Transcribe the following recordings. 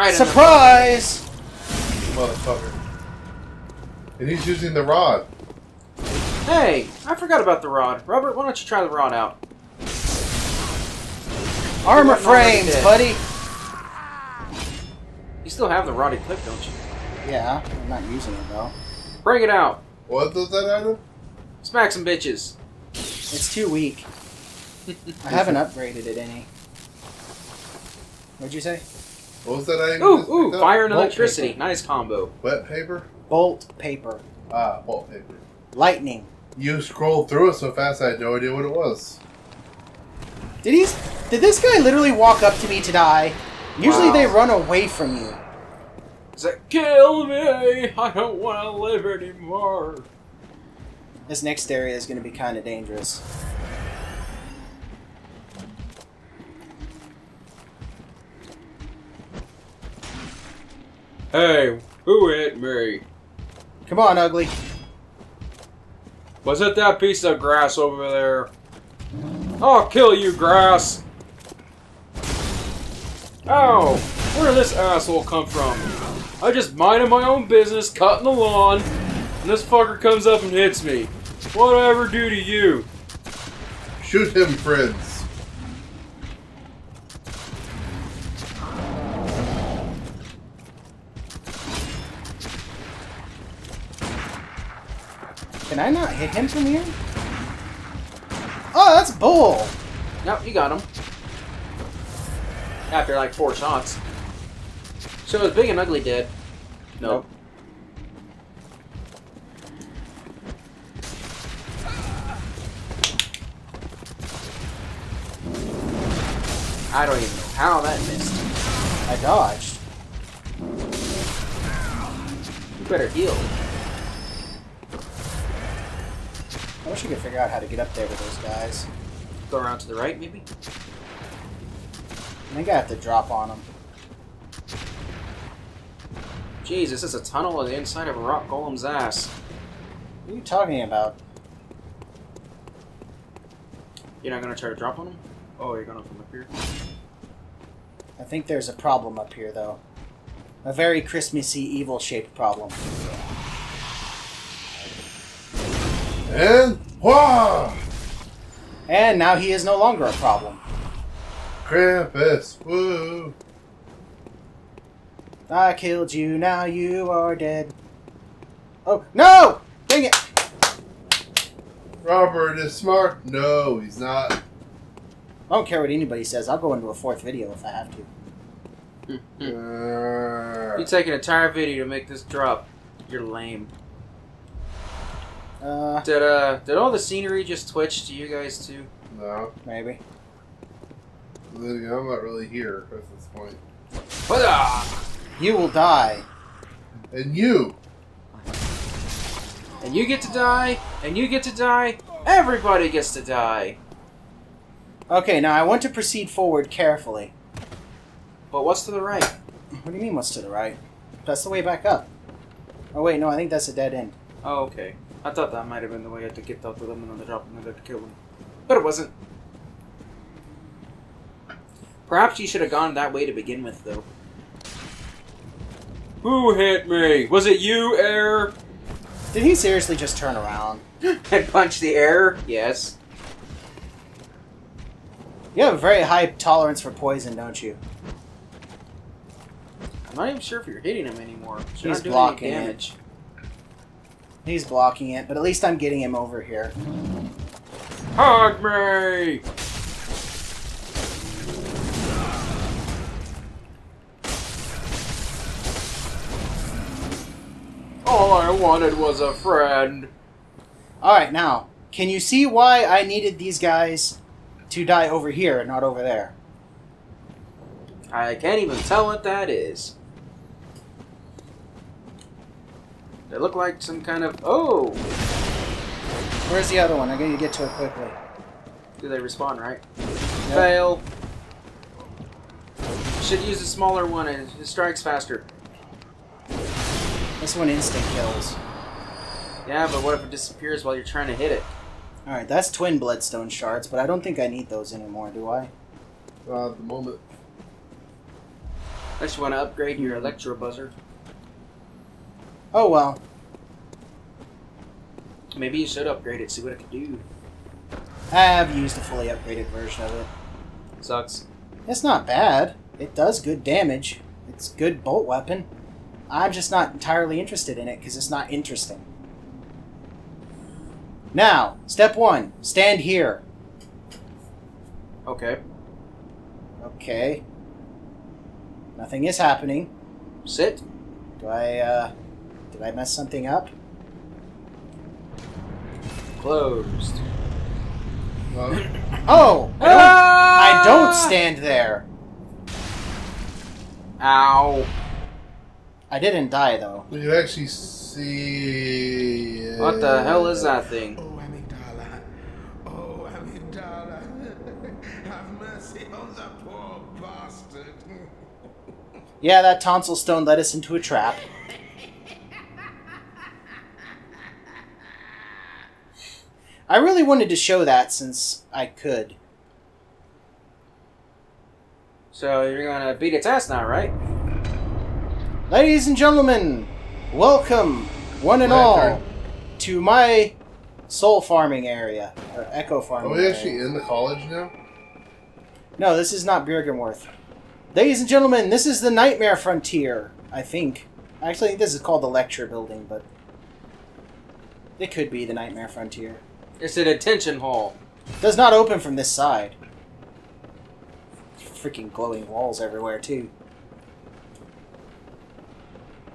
right. Surprise! Motherfucker. And he's using the rod. Hey, I forgot about the rod. Robert, why don't you try the rod out? Armor frames, buddy! You still have the rod equipped, don't you? Yeah, I'm not using it, though. Bring it out! What does that item? Smack some bitches. It's too weak. I haven't upgraded it any. What'd you say? What was that item? Ooh, fire and electricity. Nice combo. Wet paper? Bolt paper. Ah, bolt paper. Lightning. You scrolled through it so fast I had no idea what it was. Did this guy literally walk up to me to die? Usually they run away from you. He's like, kill me! I don't want to live anymore. This next area is going to be kind of dangerous. Hey, who hit me? Come on, ugly. Was it that piece of grass over there? I'll kill you, grass! Ow! Where did this asshole come from? I just minded my own business, cutting the lawn, and this fucker comes up and hits me. What'd I ever do to you? Shoot him, friends. Can I not hit him from here? Oh, that's bull! Nope, you got him. After like 4 shots. So is Big and Ugly dead? Nope. I don't even know how that missed. I dodged. You better heal. I wish I could figure out how to get up there with those guys. Go around to the right, maybe? I think I have to drop on them. Jeez, this is a tunnel on the inside of a rock golem's ass. What are you talking about? You're not going to try to drop on them? Oh, you're going to come up here? I think there's a problem up here, though. A very Christmassy, evil-shaped problem. And... whoa! And now he is no longer a problem. Krampus, woo! I killed you, now you are dead. Oh, no! Dang it! Robert is smart. No, he's not. I don't care what anybody says. I'll go into a 4th video if I have to. You take an entire video to make this drop. You're lame. Did all the scenery just twitch to you guys too? No. Maybe. I'm not really here at this point. You will die. And you. And you get to die. And you get to die. Everybody gets to die. Okay, now I want to proceed forward carefully. But what's to the right? What do you mean what's to the right? That's the way back up. Oh wait, no, I think that's a dead end. Oh, okay. I thought that might have been the way I had to get out to them and then drop another to kill them. But it wasn't. Perhaps you should have gone that way to begin with, though. Who hit me? Was it you, Air? Did he seriously just turn around? And punch the air? Yes. You have a very high tolerance for poison, don't you? I'm not even sure if you're hitting him anymore. He's blocking damage. He's blocking it, but at least I'm getting him over here. Hug me! All I wanted was a friend. Alright, now, can you see why I needed these guys to die over here and not over there? I can't even tell what that is. They look like some kind of... oh! Where's the other one? I'm going to get to it quickly. Do they respawn, right? Yep. Fail! Should use a smaller one and it strikes faster. This one instant kills. Yeah, but what if it disappears while you're trying to hit it? Alright, that's twin bloodstone shards, but I don't think I need those anymore, do I? At the moment. Unless you want to upgrade your Electro Buzzer. Oh well. Maybe you should upgrade it, see what it can do. I've used a fully upgraded version of it. Sucks. It's not bad. It does good damage. It's a good bolt weapon. I'm just not entirely interested in it because it's not interesting. Now, step one. Stand here. Okay. Okay. Nothing is happening. Sit. Do I, did I mess something up? Closed. Closed. Oh! I don't stand there! Ow. I didn't die, though. You actually see... What the hell is that thing? Oh, Amidala. Oh, Amidala. Have mercy on the poor bastard. Yeah, that tonsil stone led us into a trap. I really wanted to show that since I could. So you're gonna beat its ass now, right? Ladies and gentlemen, welcome, one and all, to my soul farming area, or echo farming area. Are we actually in the college now? No, this is not Birgenworth. Ladies and gentlemen, this is the Nightmare Frontier, I think. Actually, I think this is called the Lecture Building, but it could be the Nightmare Frontier. It's a detention hall. It does not open from this side. Freaking glowing walls everywhere, too.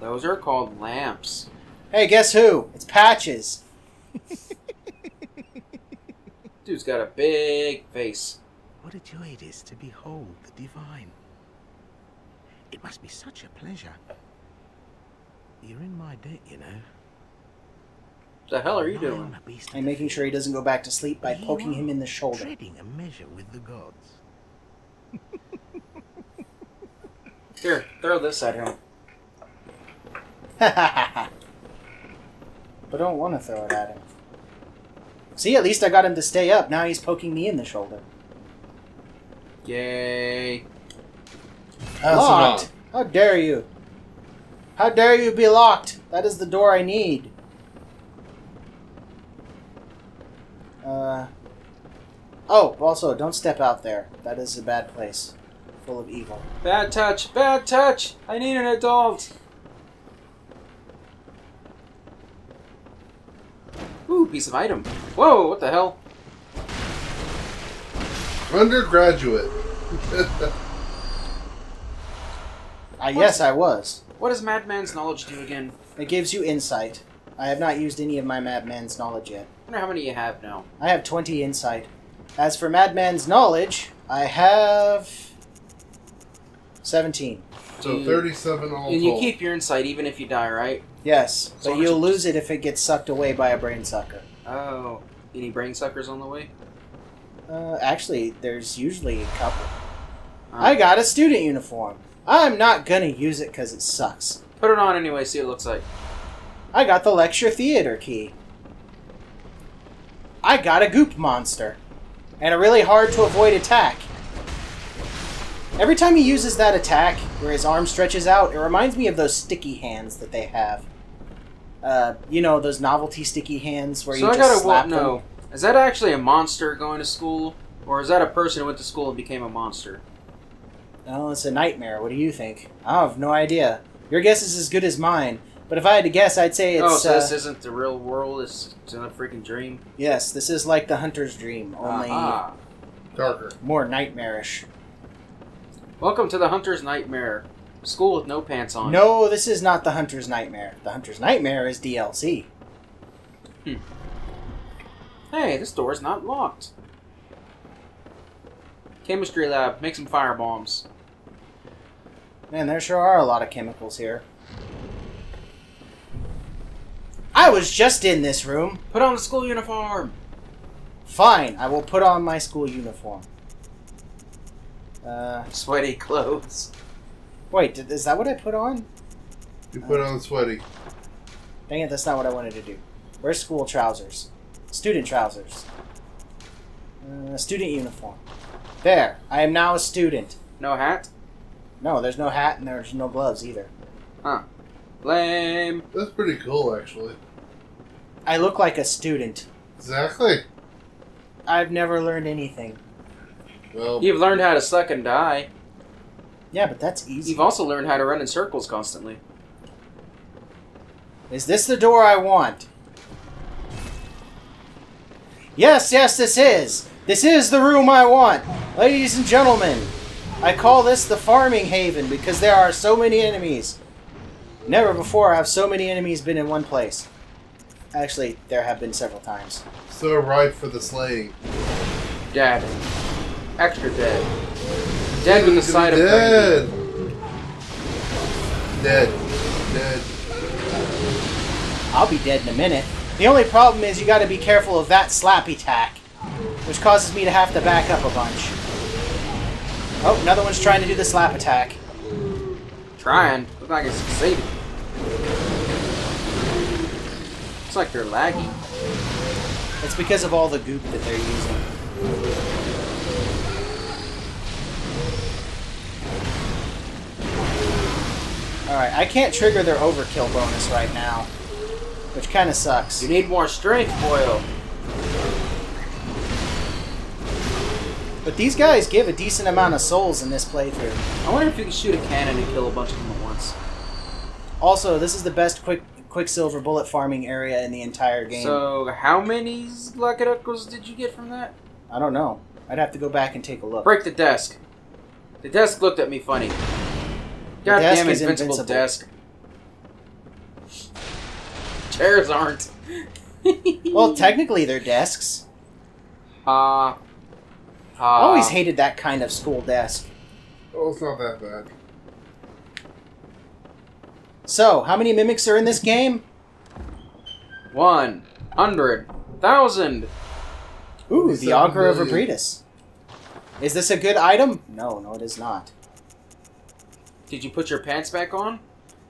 Those are called lamps. Hey, guess who? It's Patches. Dude's got a big face. What a joy it is to behold the divine. It must be such a pleasure. You're in my debt, you know. What the hell are you doing? I'm making sure he doesn't go back to sleep by poking him in the shoulder. Trading a measure with the gods. Here, throw this at him. But I don't want to throw it at him. See, at least I got him to stay up. Now he's poking me in the shoulder. Yay. Locked! How dare you! How dare you be locked! That is the door I need. Oh, also, don't step out there. That is a bad place. Full of evil. Bad touch! Bad touch! I need an adult! Ooh, piece of item. Whoa, what the hell? Undergraduate. Yes, I was. What does Madman's knowledge do again? It gives you insight. I have not used any of my Madman's knowledge yet. I wonder how many you have now. I have 20 insight. As for Madman's knowledge, I have 17. So 37 all told. And you keep your insight even if you die, right? Yes, but so you'll lose it if it gets sucked away by a brain sucker. Oh, any brain suckers on the way? Actually, there's usually a couple. I got a student uniform. I'm not gonna use it because it sucks. Put it on anyway, see what it looks like. I got the lecture theater key. I got a goop monster. And a really hard to avoid attack. Every time he uses that attack, where his arm stretches out, it reminds me of those sticky hands that they have. You know, those novelty sticky hands where you just slap them. No. Is that actually a monster going to school? Or is that a person who went to school and became a monster? Oh, it's a nightmare. What do you think? I have no idea. Your guess is as good as mine. But if I had to guess, I'd say it's... Oh, so this isn't the real world? It's in a freaking dream? Yes, this is like the Hunter's Dream, only... darker. More nightmarish. Welcome to the Hunter's Nightmare. School with no pants on. No, this is not the Hunter's Nightmare. The Hunter's Nightmare is DLC. Hmm. Hey, this door is not locked. Chemistry lab. Make some firebombs. Man, there sure are a lot of chemicals here. I was just in this room. Put on the school uniform. Fine, I will put on my school uniform. Sweaty clothes. Wait, is that what I put on? You put on sweaty. Dang it, that's not what I wanted to do. Where's school trousers? Student trousers. Student uniform. There, I am now a student. No hat? No, there's no hat and there's no gloves either. Huh. Lame. That's pretty cool, actually. I look like a student. Exactly. I've never learned anything. Well, you've learned how to suck and die. Yeah, but that's easy. You've also learned how to run in circles constantly. Is this the door I want? Yes, yes, this is. This is the room I want. Ladies and gentlemen, I call this the farming haven because there are so many enemies. Never before have so many enemies been in one place. Actually, there have been several times. So ripe for the slaying. Dead. Extra dead. Dead with the side of dead. Dead. Dead. I'll be dead in a minute. The only problem is you gotta be careful of that slappy tack, which causes me to have to back up a bunch. Oh, another one's trying to do the slap attack. Trying? Looks like it succeeded. Looks like they're laggy. It's because of all the goop that they're using. Alright, I can't trigger their overkill bonus right now, which kind of sucks. You need more strength, Boyle. But these guys give a decent amount of souls in this playthrough. I wonder if you can shoot a cannon and kill a bunch of them at once. Also, this is the best Quicksilver bullet farming area in the entire game. So, how many blood echoes did you get from that? I don't know. I'd have to go back and take a look. Break the desk. The desk looked at me funny. Goddamn invincible desk. Chairs aren't. Well, technically they're desks. Ha. I always hated that kind of school desk. Oh, it's not that bad. So, how many mimics are in this game? 100,000. Ooh, the augur of Abritus. Is this a good item? No, no, it is not. Did you put your pants back on?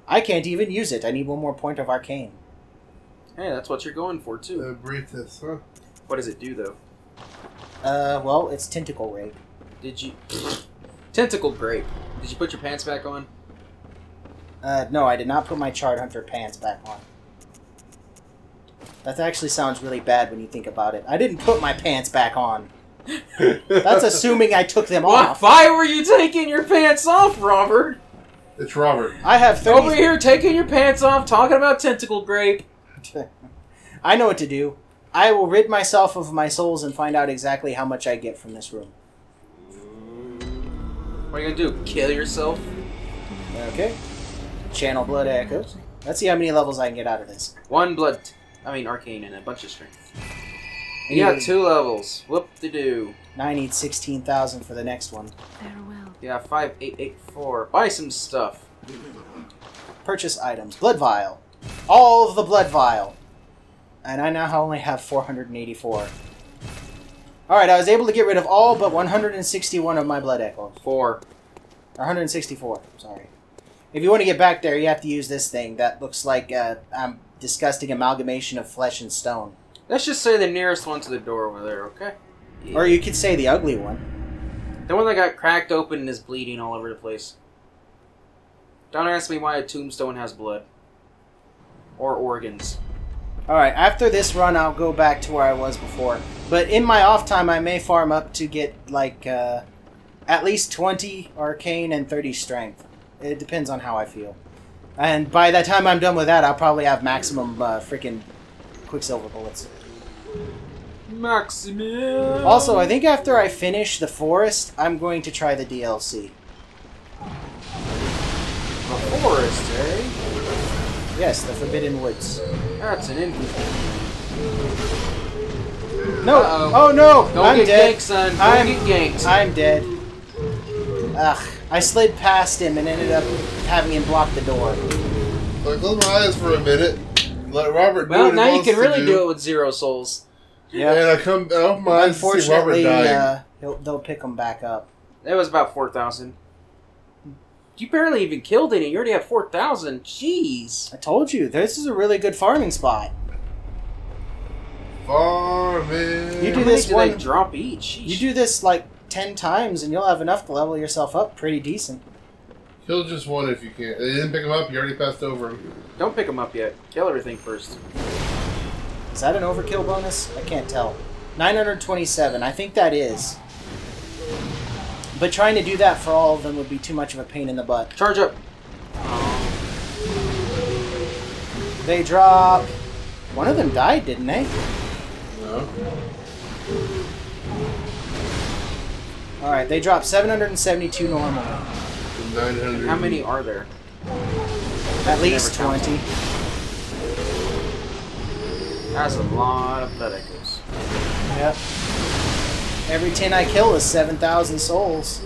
I can't even use it. I need one more point of arcane. Hey, that's what you're going for, too. Abritus, huh? What does it do, though? Well, it's Tentacle Grape. Did you... Tentacle Grape. Did you put your pants back on? No, I did not put my Chard Hunter pants back on. That actually sounds really bad when you think about it. I didn't put my pants back on. That's assuming I took them off. Why were you taking your pants off, Robert? It's Robert. I have 30... Over here taking your pants off, talking about Tentacle Grape. I know what to do. I will rid myself of my souls and find out exactly how much I get from this room. What are you gonna do? Kill yourself? Okay. Channel blood echoes. Let's see how many levels I can get out of this. One blood... I mean, arcane and a bunch of strength. You got 2 levels. Whoop-de-doo. Now I need 16,000 for the next one. Farewell. Yeah, 5884. Buy some stuff. Purchase items. Blood vial. All of the blood vial. And I now only have 484. Alright, I was able to get rid of all but 161 of my blood echo. 164, sorry. If you want to get back there, you have to use this thing that looks like a disgusting amalgamation of flesh and stone. Let's just say the nearest one to the door over there, okay? Yeah. Or you could say the ugly one. The one that got cracked open and is bleeding all over the place. Don't ask me why a tombstone has blood. Or organs. Alright, after this run, I'll go back to where I was before. But in my off time, I may farm up to get, like, at least 20 arcane and 30 strength. It depends on how I feel. And by the time I'm done with that, I'll probably have maximum freaking Quicksilver bullets. Maximum! Also, I think after I finish the forest, I'm going to try the DLC. The forest, eh? Yes, the Forbidden Woods. That's an inconvenience. No! Uh-oh. Oh no! Don't I'm get dead, ganked, son. Don't get ganked. I'm dead. Ugh! I slid past him and ended up having him block the door. Like, close my eyes for a minute. Let Robert. Well, do now you can really do it with 0 souls. Yeah. And I come open my eyes to see Robert dying. They'll pick him back up. That was about 4,000. You barely even killed any. You already have 4,000. Jeez. I told you, this is a really good farming spot. Farming. You do this one drop each. Jeez. You do this like 10 times, and you'll have enough to level yourself up pretty decent. Kill just one if you can. They didn't pick him up. You already passed over him. Don't pick him up yet. Kill everything first. Is that an overkill bonus? I can't tell. 927. I think that is. But trying to do that for all of them would be too much of a pain in the butt. Charge up. They drop. One of them died, didn't they? No. All right, they dropped 772 normal. 900. How many are there? At least 20. That's a lot of blood echoes. Yep. Every 10 I kill is 7,000 souls.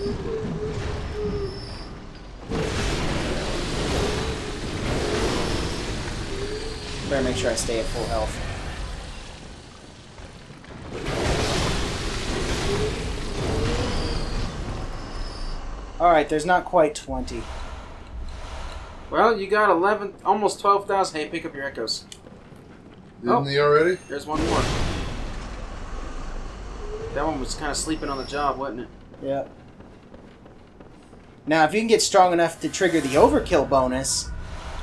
Better make sure I stay at full health. Alright, there's not quite 20. Well, you got 11, almost 12,000. Hey, pick up your echoes. Didn't he already? There's one more. That one was kind of sleeping on the job, wasn't it? Yeah. Now, if you can get strong enough to trigger the overkill bonus,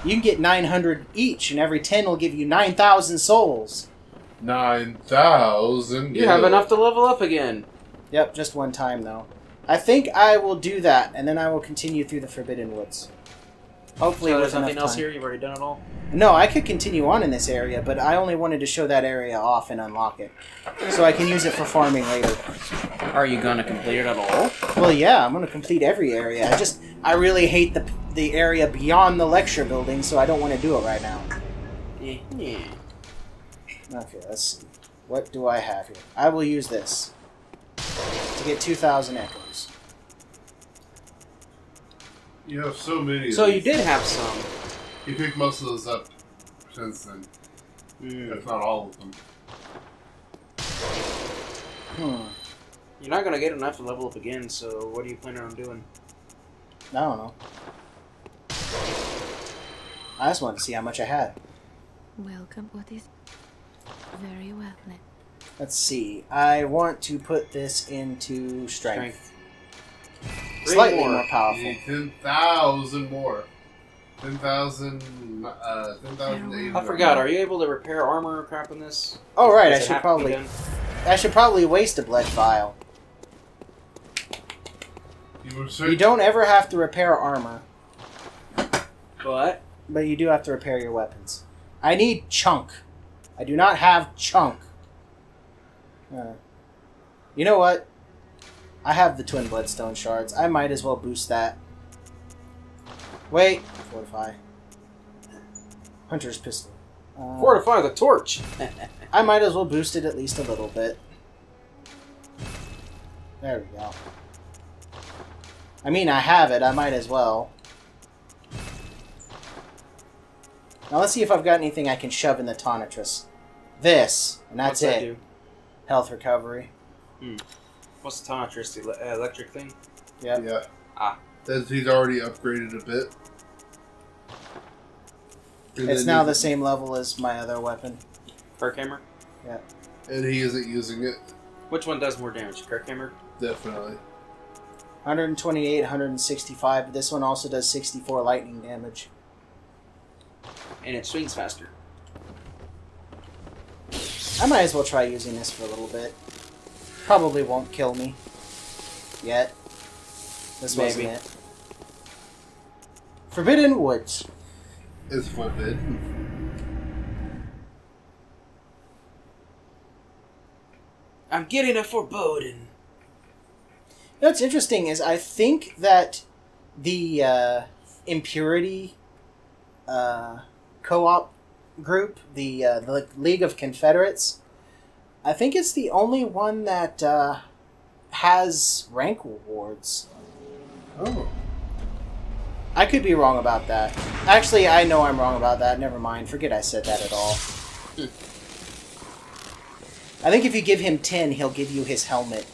you can get 900 each, and every 10 will give you 9,000 souls. 9,000? You have enough to level up again. Yep, just one time, though. I think I will do that, and then I will continue through the Forbidden Woods. Hopefully, so there's nothing else here. You've already done it all. No, I could continue on in this area, but I only wanted to show that area off and unlock it, so I can use it for farming later. Are you gonna complete it at all? Well, yeah, I'm gonna complete every area. I really hate the area beyond the lecture building, so I don't want to do it right now. Yeah. Okay, let's see. What do I have here? I will use this to get 2,000 echoes. You have so many. So you did have some. You picked most of those up since then. If not all of them. You're not going to get enough to level up again, so what are you planning on doing? I don't know. I just wanted to see how much I had. Welcome, what is... Very well, then. Let's see. I want to put this into strength. Slightly more powerful. 10,000 more. 10,000. 10,800. I forgot. Are you able to repair armor or crap in this? Oh right, I should probably waste a blood vial. You don't ever have to repair armor. But you do have to repair your weapons. I need chunk. I do not have chunk. You know what? I have the twin bloodstone shards. I might as well boost that. Wait. Fortify. Hunter's pistol. Fortify the torch! I might as well boost it at least a little bit. There we go. I mean, I have it. I might as well. Now let's see if I've got anything I can shove in the Tonitrus. This. And that's it. What's that do? Health recovery. What's the Tonitrus? The electric thing? Yep. Yeah. Ah. Says he's already upgraded a bit. It's now the same level as my other weapon. Kirkhammer? Yeah. And he isn't using it. Which one does more damage? Kirkhammer? Definitely. 128, 165. But this one also does 64 lightning damage. And it swings faster. I might as well try using this for a little bit. Probably won't kill me. Yet. This wasn't it. Forbidden Woods. It's forbidden. I'm getting a foreboding. You know, what's interesting is I think that the impurity co-op group, the League of Confederates, I think it's the only one that has rank rewards. Oh. I could be wrong about that. Actually, I know I'm wrong about that. Never mind. Forget I said that at all. I think if you give him 10, he'll give you his helmet.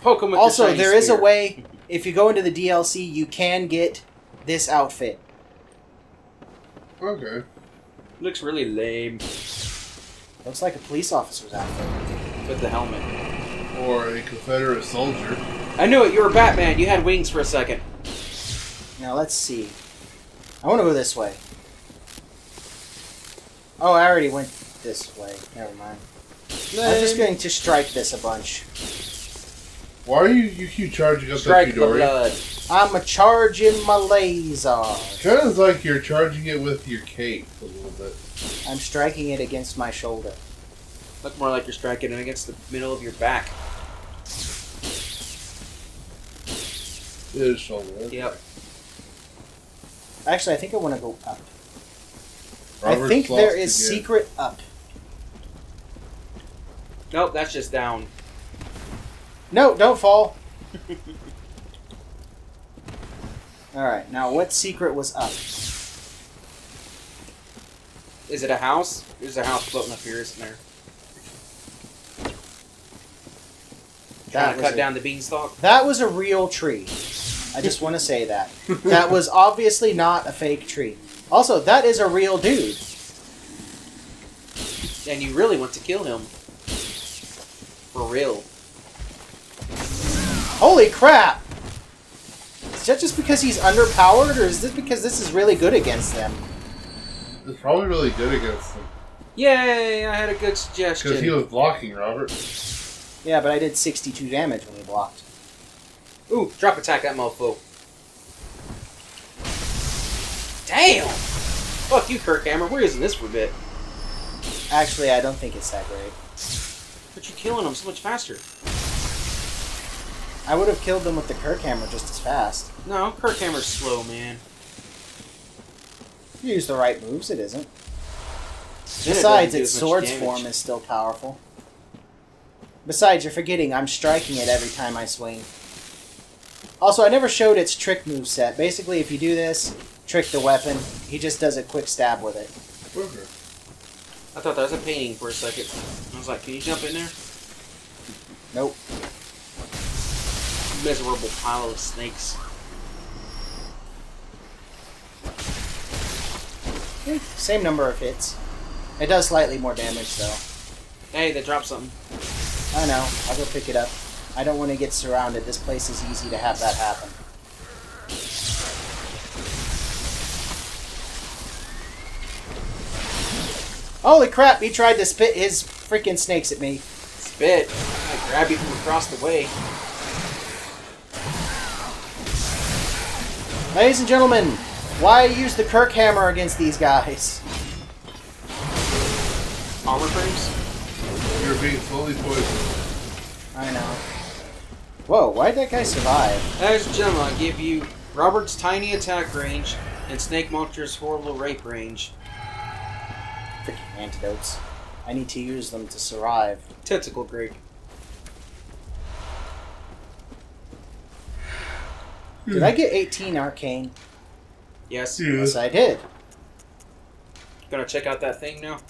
Poke him with also, the there is spear. A way, if you go into the DLC, you can get this outfit. Okay. Looks really lame. Looks like a police officer's outfit. With the helmet. Or a Confederate soldier. I knew it! You were Batman! You had wings for a second. Now, let's see. I want to go this way. Oh, I already went this way. Never mind. Lame. I'm just going to strike this a bunch. Why are you keep charging us like your Dory? I'm charging my laser. It's kind of like you're charging it with your cape a little bit. I'm striking it against my shoulder. Look more like you're striking it against the middle of your back. His shoulder. Yep. Actually, I think I want to go up. Robert, I think there is again. Secret up. Nope, that's just down. No, don't fall. Alright, now what secret was up? Is it a house? There's a house floating up here, isn't there? Trying to cut down the beanstalk? That was a real tree. I just want to say that. That was obviously not a fake tree. Also, that is a real dude. And you really want to kill him. For real. Holy crap! Is that just because he's underpowered, or is this because this is really good against them? It's probably really good against them. Yay! I had a good suggestion. Because he was blocking, Robert. Yeah, but I did 62 damage when he blocked. Ooh, drop attack that mofo. Damn! Fuck you, Kirkhammer. We're using this for a bit. Actually, I don't think it's that great. But you're killing them so much faster. I would have killed them with the Kirkhammer just as fast. No, Kirkhammer's slow, man. You use the right moves, it isn't. Besides, its sword's form is still powerful. Besides, you're forgetting I'm striking it every time I swing. Also, I never showed its trick moveset. Basically, if you do this, trick the weapon, he just does a quick stab with it. I thought that was a painting for a second. I was like, can you jump in there? Nope. Miserable pile of snakes. Yeah, same number of hits. It does slightly more damage, though. Hey, they dropped something. I know. I'll go pick it up. I don't want to get surrounded. This place is easy to have that happen. Holy crap! He tried to spit his freaking snakes at me. Spit? I grab you from across the way. Ladies and gentlemen, why use the Kirkhammer against these guys? Armor frames? You're being fully poisoned. I know. Whoa, why'd that guy survive? Ladies and gentlemen, I give you Robert's tiny attack range and Snake Monster's horrible rape range. Freaking antidotes. I need to use them to survive. Tentacle Grape. Did I get 18 arcane? Yes. Yes, I did. Gonna check out that thing now?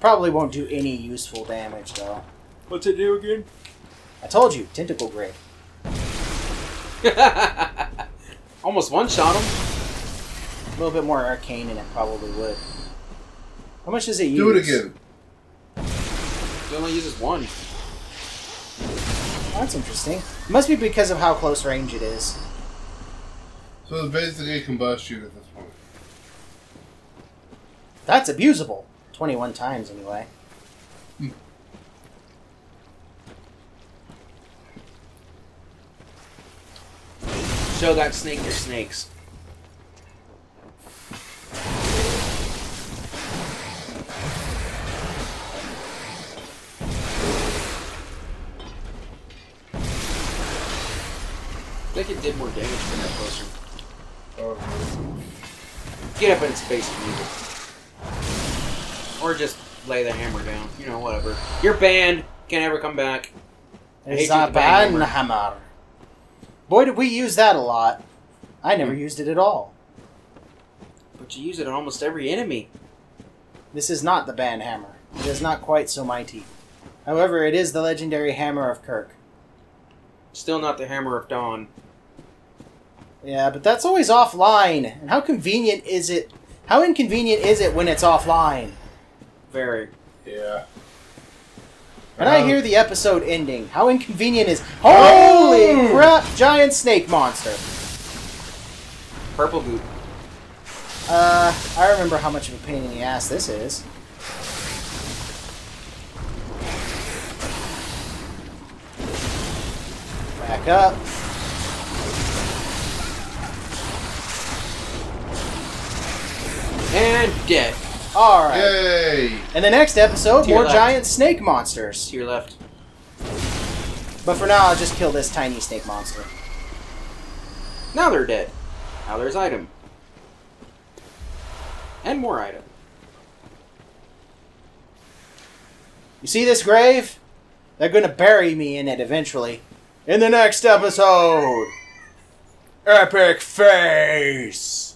Probably won't do any useful damage, though. What's it do again? I told you, Tentacle Grape. Almost one-shot him. A little bit more arcane in it probably would. How much does it use? Do it again. It only uses one. That's interesting. It must be because of how close range it is. So it's basically a combust unit at this point. That's abusable. 21 times, anyway. Hmm. Show that snake your snakes. I think it did more damage from that closer. Get up in its face and move it. Or just lay the hammer down. You know, whatever. You're banned. Can't ever come back. It's a ban hammer. Boy, did we use that a lot. I never used it at all. But you use it on almost every enemy. This is not the ban hammer. It is not quite so mighty. However, it is the legendary hammer of Kirk. Still not the hammer of Dawn. Yeah, but that's always offline. And how convenient is it? How inconvenient is it when it's offline? Very. Yeah. And I hear the episode ending. How inconvenient is... Holy crap! Giant snake monster. Purple goop. I remember how much of a pain in the ass this is. Back up. And dead. Alright. Yay! In the next episode, more giant snake monsters. To your left. But for now, I'll just kill this tiny snake monster. Now they're dead. Now there's item. And more item. You see this grave? They're gonna bury me in it eventually. In the next episode! Epic Face!